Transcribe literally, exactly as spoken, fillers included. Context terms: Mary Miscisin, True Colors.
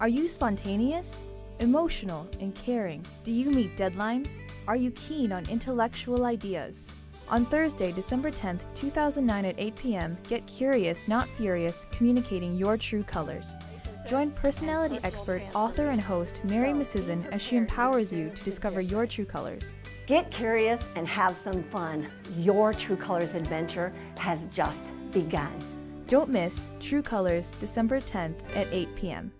Are you spontaneous, emotional, and caring? Do you meet deadlines? Are you keen on intellectual ideas? On Thursday, December tenth, two thousand nine at eight p m, get curious, not furious, communicating your true colors. Join personality expert, author, and host Mary Miscisin as she empowers you to discover your true colors. Get curious and have some fun. Your True Colors adventure has just begun. Don't miss True Colors, December tenth at eight p m